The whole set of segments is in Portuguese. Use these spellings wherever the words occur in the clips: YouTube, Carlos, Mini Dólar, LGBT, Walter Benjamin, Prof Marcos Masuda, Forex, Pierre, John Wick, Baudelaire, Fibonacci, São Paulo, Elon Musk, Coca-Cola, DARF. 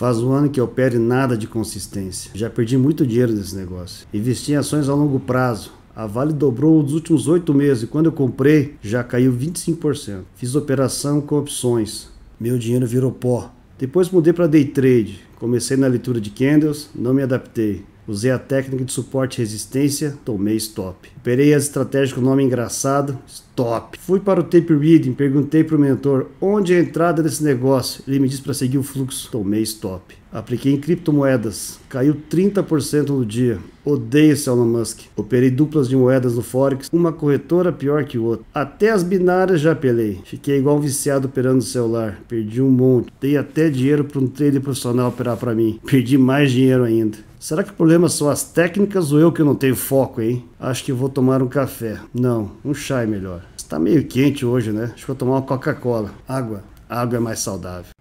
Faz um ano que eu opero e nada de consistência. Já perdi muito dinheiro nesse negócio. Investi em ações a longo prazo. A Vale dobrou nos últimos 8 meses e quando eu comprei já caiu 25%. Fiz operação com opções. Meu dinheiro virou pó. Depois mudei para day trade. Comecei na leitura de candles, não me adaptei. Usei a técnica de suporte e resistência, tomei stop. Operei as estratégias com nome engraçado, stop. Fui para o tape reading, perguntei para o mentor onde é a entrada desse negócio. Ele me disse para seguir o fluxo, tomei stop. Apliquei em criptomoedas, caiu 30% no dia. Odeio esse Elon Musk. Operei duplas de moedas no Forex, uma corretora pior que outra. Até as binárias já apelei. Fiquei igual um viciado operando no celular, perdi um monte. Dei até dinheiro para um trader profissional operar para mim. Perdi mais dinheiro ainda. Será que o problema são as técnicas ou eu que não tenho foco, hein? Acho que vou tomar um café. Não, um chá é melhor. Está meio quente hoje, né? Acho que vou tomar uma Coca-Cola. Água. Água é mais saudável.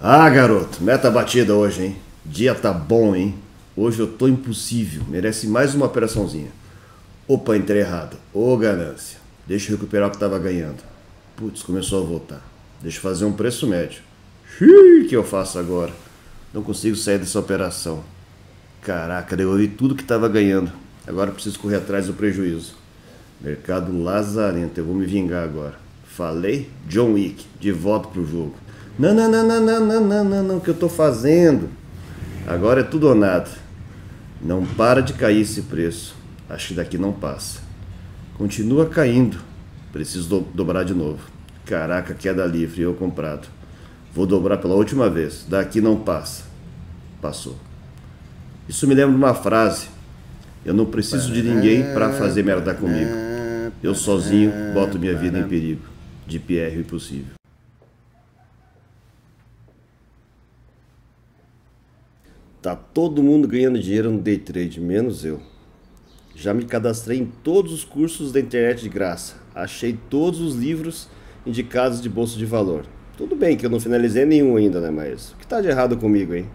Ah, garoto, meta batida hoje, hein? Dia tá bom, hein? Hoje eu tô impossível, merece mais uma operaçãozinha. Opa, entrei errado. Ô, ganância. Deixa eu recuperar o que tava ganhando. Putz, começou a voltar. Deixa eu fazer um preço médio. O que eu faço agora? Não consigo sair dessa operação. Caraca, devolvi tudo que tava ganhando. Agora preciso correr atrás do prejuízo. Mercado lazarento, eu vou me vingar agora. Falei? John Wick, de volta pro jogo. Não, não, não, não, não, não, não, não, não, o que eu tô fazendo? Agora é tudo ou nada. Não para de cair esse preço. Acho que daqui não passa. Continua caindo. Preciso dobrar de novo. Caraca, queda livre, eu comprado. Vou dobrar pela última vez. Daqui não passa. Passou. Isso me lembra uma frase. Eu não preciso de ninguém para fazer merda comigo. Eu sozinho boto minha vida em perigo. De Pierre, impossível. Tá todo mundo ganhando dinheiro no day trade, menos eu. Já me cadastrei em todos os cursos da internet de graça. Achei todos os livros indicados de bolsa de valor. Tudo bem que eu não finalizei nenhum ainda, né? Mas o que tá de errado comigo, hein?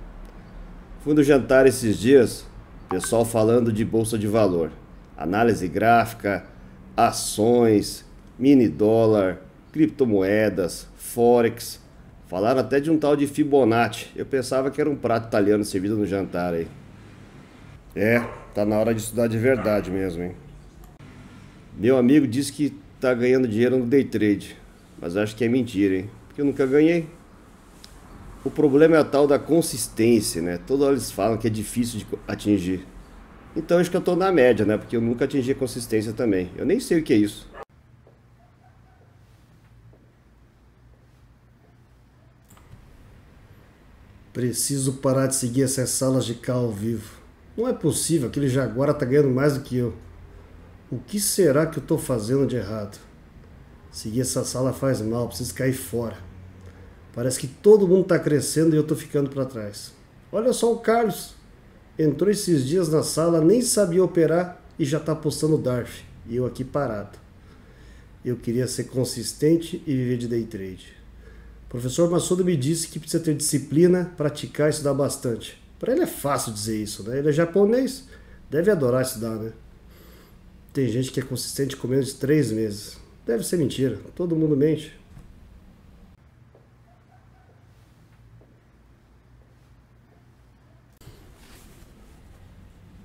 Fui no jantar esses dias, pessoal falando de bolsa de valor. Análise gráfica, ações, mini dólar, criptomoedas, forex. Falaram até de um tal de Fibonacci. Eu pensava que era um prato italiano servido no jantar aí. É, tá na hora de estudar de verdade mesmo, hein? Meu amigo disse que tá ganhando dinheiro no day trade. Mas acho que é mentira, hein? Porque eu nunca ganhei. O problema é a tal da consistência, né? Toda hora eles falam que é difícil de atingir. Então acho que eu tô na média, né? Porque eu nunca atingi a consistência também. Eu nem sei o que é isso. Preciso parar de seguir essas salas de cá ao vivo. Não é possível, aquele jaguara tá ganhando mais do que eu. O que será que eu tô fazendo de errado? Seguir essa sala faz mal, preciso cair fora. Parece que todo mundo tá crescendo e eu tô ficando para trás. Olha só o Carlos. Entrou esses dias na sala, nem sabia operar e já tá postando DARF. E eu aqui parado. Eu queria ser consistente e viver de day trade. Professor Masuda me disse que precisa ter disciplina, praticar e estudar bastante. Para ele é fácil dizer isso, né? Ele é japonês, deve adorar estudar, né? Tem gente que é consistente com menos de 3 meses. Deve ser mentira, todo mundo mente.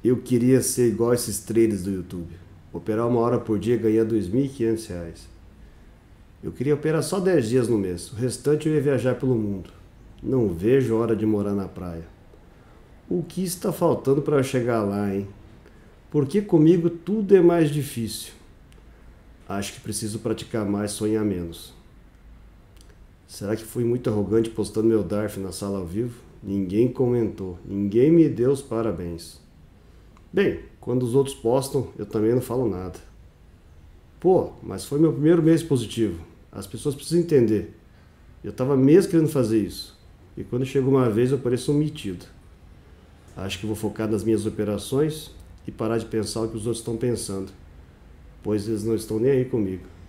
Eu queria ser igual a esses traders do YouTube. Operar 1 hora por dia e ganhar R$2.500. Eu queria operar só 10 dias no mês, o restante eu ia viajar pelo mundo. Não vejo a hora de morar na praia. O que está faltando para eu chegar lá, hein? Porque comigo tudo é mais difícil. Acho que preciso praticar mais, sonhar menos. Será que fui muito arrogante postando meu DARF na sala ao vivo? Ninguém comentou, ninguém me deu os parabéns. Bem, quando os outros postam, eu também não falo nada. Pô, mas foi meu primeiro mês positivo. As pessoas precisam entender. Eu tava mesmo querendo fazer isso. E quando chega uma vez eu pareço um metido. Acho que vou focar nas minhas operações e parar de pensar o que os outros estão pensando. Pois eles não estão nem aí comigo.